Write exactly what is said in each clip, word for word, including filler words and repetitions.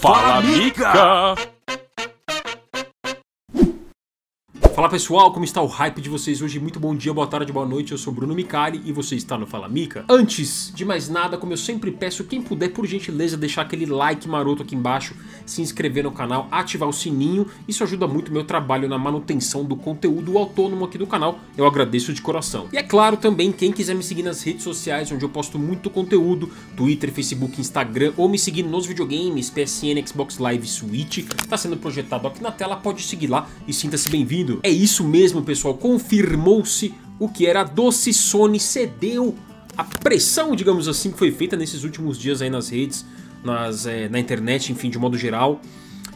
Fala Mica! Fala pessoal, como está o hype de vocês hoje? Muito bom dia, boa tarde, boa noite, eu sou Bruno Micali e você está no Fala Mica. Antes de mais nada, como eu sempre peço, quem puder, por gentileza, deixar aquele like maroto aqui embaixo, se inscrever no canal, ativar o sininho, isso ajuda muito o meu trabalho na manutenção do conteúdo autônomo aqui do canal, eu agradeço de coração. E é claro também, quem quiser me seguir nas redes sociais, onde eu posto muito conteúdo, Twitter, Facebook, Instagram, ou me seguir nos videogames, P S N, Xbox Live, Switch, está sendo projetado aqui na tela, pode seguir lá e sinta-se bem-vindo. É isso mesmo, pessoal, confirmou-se o que era doce, Sony cedeu a pressão, digamos assim, que foi feita nesses últimos dias aí nas redes, nas, é, na internet, enfim, de modo geral.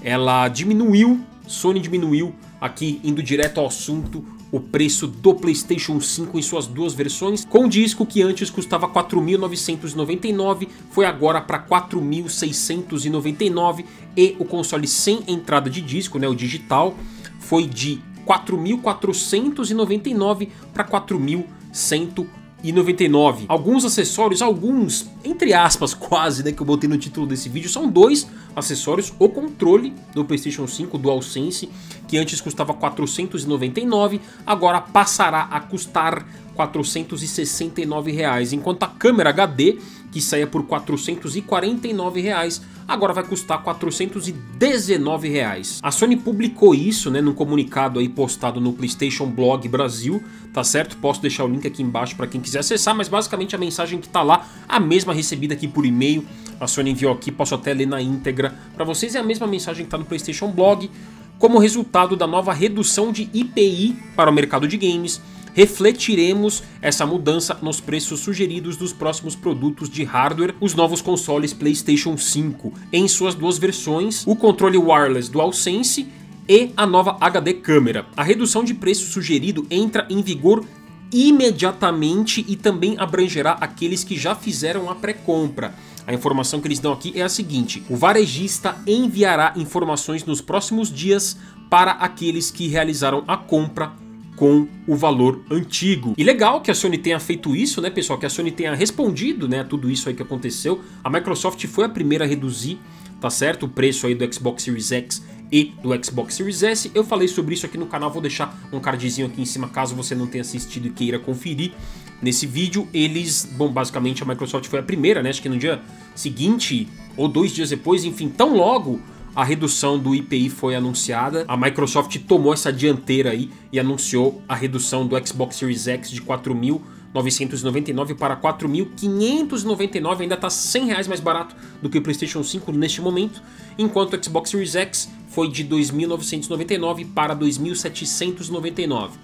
Ela diminuiu, Sony diminuiu, aqui indo direto ao assunto, o preço do PlayStation cinco em suas duas versões, com um disco que antes custava quatro mil novecentos e noventa e nove, foi agora para quatro mil seiscentos e noventa e nove, e o console sem entrada de disco, né, o digital, foi de quatro mil quatrocentos e noventa e nove para quatro mil cento e noventa e nove. Alguns acessórios, alguns, entre aspas, quase, né, que eu botei no título desse vídeo, são dois acessórios, o controle do PlayStation cinco, o DualSense, que antes custava quatrocentos e noventa e nove, agora passará a custar quatrocentos e sessenta e nove reais, enquanto a câmera H D, que saía por quatrocentos e quarenta e nove reais, agora vai custar quatrocentos e dezenove reais. A Sony publicou isso, né, num comunicado aí postado no PlayStation Blog Brasil, tá certo? Posso deixar o link aqui embaixo para quem quiser acessar, mas basicamente a mensagem que tá lá, a mesma recebida aqui por e-mail, a Sony enviou aqui, posso até ler na íntegra para vocês, é a mesma mensagem que tá no PlayStation Blog, como resultado da nova redução de I P I para o mercado de games, refletiremos essa mudança nos preços sugeridos dos próximos produtos de hardware, os novos consoles PlayStation cinco, em suas duas versões, o controle wireless DualSense e a nova H D câmera. A redução de preço sugerido entra em vigor imediatamente e também abrangerá aqueles que já fizeram a pré-compra. A informação que eles dão aqui é a seguinte: o varejista enviará informações nos próximos dias para aqueles que realizaram a compra com o valor antigo. E legal que a Sony tenha feito isso, né, pessoal? Que a Sony tenha respondido, né, a tudo isso aí que aconteceu. A Microsoft foi a primeira a reduzir, tá certo, o preço aí do Xbox Series X e do Xbox Series S. Eu falei sobre isso aqui no canal, vou deixar um cardzinho aqui em cima caso você não tenha assistido e queira conferir nesse vídeo. Eles, bom, basicamente a Microsoft foi a primeira, né, acho que no dia seguinte ou dois dias depois, enfim, tão logo a redução do I P I foi anunciada, a Microsoft tomou essa dianteira aí e anunciou a redução do Xbox Series X de quatro mil novecentos e noventa e nove para quatro mil quinhentos e noventa e nove, ainda está cem reais mais barato do que o PlayStation cinco neste momento, enquanto o Xbox Series X foi de dois mil novecentos e noventa e nove para dois mil setecentos e noventa e nove,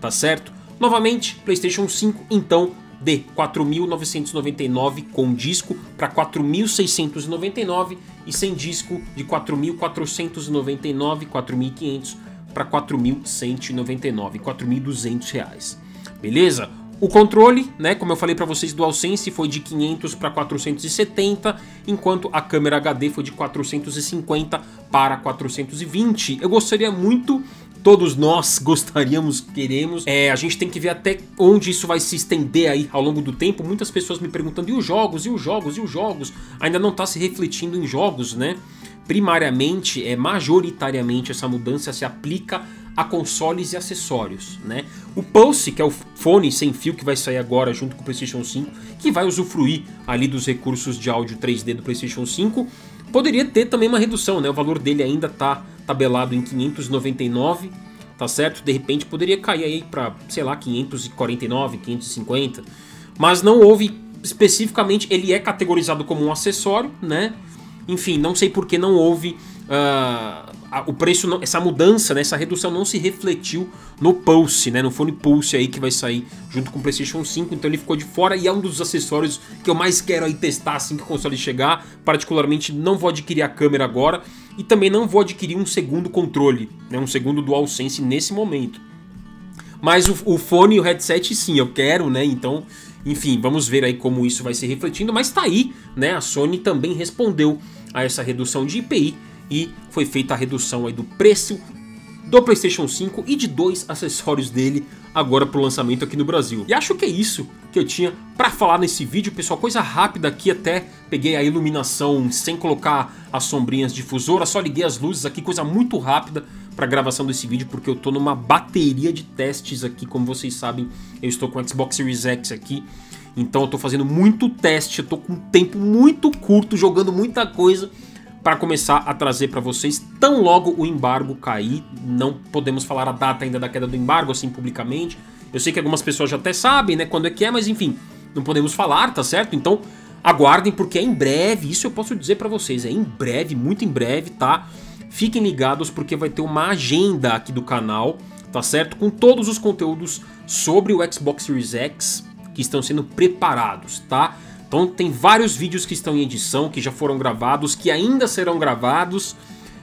tá certo? Novamente, PlayStation cinco, então, de quatro mil novecentos e noventa e nove com disco para quatro mil seiscentos e noventa e nove e sem disco de quatro mil quatrocentos e noventa e nove, quatro mil e quinhentos para quatro mil cento e noventa e nove, quatro mil e duzentos reais. Beleza? O controle, né, como eu falei para vocês, DualSense foi de quinhentos para quatrocentos e setenta, enquanto a câmera H D foi de quatrocentos e cinquenta para quatrocentos e vinte. Eu gostaria muito, todos nós gostaríamos, queremos. É, a gente tem que ver até onde isso vai se estender aí ao longo do tempo. Muitas pessoas me perguntando, e os jogos, e os jogos, e os jogos? Ainda não está se refletindo em jogos, né? Primariamente, é, majoritariamente, essa mudança se aplica a consoles e acessórios, né? O Pulse, que é o fone sem fio que vai sair agora junto com o PlayStation cinco, que vai usufruir ali dos recursos de áudio três D do PlayStation cinco, poderia ter também uma redução, né? O valor dele ainda tá tabelado em quinhentos e noventa e nove, tá certo? De repente poderia cair aí para, sei lá, quinhentos e quarenta e nove, quinhentos e cinquenta, mas não houve especificamente, ele é categorizado como um acessório, né? Enfim, não sei por que não houve uh, a, o preço, não, essa mudança, né, essa redução não se refletiu no Pulse, né, no fone Pulse aí que vai sair junto com o PlayStation cinco, então ele ficou de fora e é um dos acessórios que eu mais quero aí testar assim que o console chegar. Particularmente não vou adquirir a câmera agora e também não vou adquirir um segundo controle, né, um segundo DualSense nesse momento. Mas o, o fone e o headset sim, eu quero, né, então, enfim, vamos ver aí como isso vai se refletindo, mas tá aí, né, a Sony também respondeu a essa redução de I P I e foi feita a redução aí do preço do PlayStation cinco e de dois acessórios dele agora pro lançamento aqui no Brasil. E acho que é isso que eu tinha pra falar nesse vídeo, pessoal. Coisa rápida aqui, até peguei a iluminação sem colocar as sombrinhas difusoras, só liguei as luzes aqui, coisa muito rápida pra gravação desse vídeo, porque eu tô numa bateria de testes aqui, como vocês sabem, eu estou com o Xbox Series X aqui, então eu tô fazendo muito teste, eu tô com um tempo muito curto, jogando muita coisa, para começar a trazer para vocês tão logo o embargo cair. Não podemos falar a data ainda da queda do embargo assim publicamente. Eu sei que algumas pessoas já até sabem, né, quando é que é, mas enfim, não podemos falar, tá certo? Então aguardem, porque é em breve, isso eu posso dizer para vocês, é em breve, muito em breve, tá? Fiquem ligados porque vai ter uma agenda aqui do canal, tá certo? Com todos os conteúdos sobre o Xbox Series X que estão sendo preparados, tá? Então tem vários vídeos que estão em edição, que já foram gravados, que ainda serão gravados,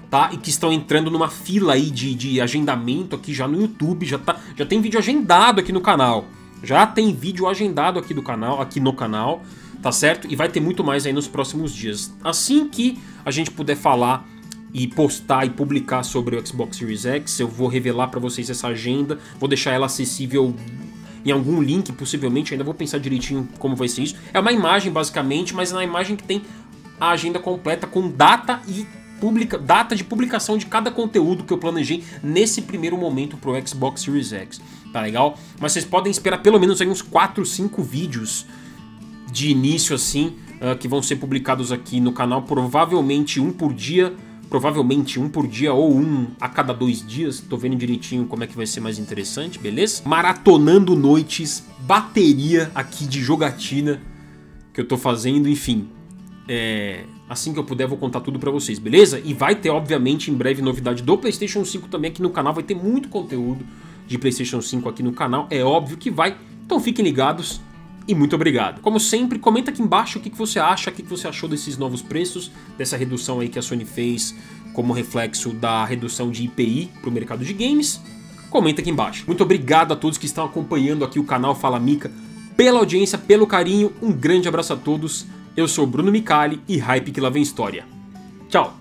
tá? E que estão entrando numa fila aí de, de agendamento aqui já no YouTube, já, tá, já tem vídeo agendado aqui no canal. Já tem vídeo agendado aqui do canal, aqui no canal, tá certo? E vai ter muito mais aí nos próximos dias. Assim que a gente puder falar e postar e publicar sobre o Xbox Series X, eu vou revelar para vocês essa agenda, vou deixar ela acessível em algum link, possivelmente, ainda vou pensar direitinho como vai ser isso. É uma imagem, basicamente, mas é uma imagem que tem a agenda completa com data e publica, data de publicação de cada conteúdo que eu planejei nesse primeiro momento para o Xbox Series X, tá legal? Mas vocês podem esperar pelo menos aí uns quatro, cinco vídeos de início, assim, uh, que vão ser publicados aqui no canal, provavelmente um por dia, provavelmente um por dia ou um a cada dois dias. Tô vendo direitinho como é que vai ser mais interessante, beleza? Maratonando noites, bateria aqui de jogatina que eu tô fazendo, enfim. É, assim que eu puder, vou contar tudo pra vocês, beleza? E vai ter, obviamente, em breve novidade do PlayStation cinco também aqui no canal. Vai ter muito conteúdo de PlayStation cinco aqui no canal, é óbvio que vai. Então fiquem ligados. E muito obrigado. Como sempre, comenta aqui embaixo o que você acha, o que você achou desses novos preços, dessa redução aí que a Sony fez como reflexo da redução de I P I para o mercado de games. Comenta aqui embaixo. Muito obrigado a todos que estão acompanhando aqui o canal Fala Mica, pela audiência, pelo carinho. Um grande abraço a todos. Eu sou o Bruno Micali e hype que lá vem história. Tchau!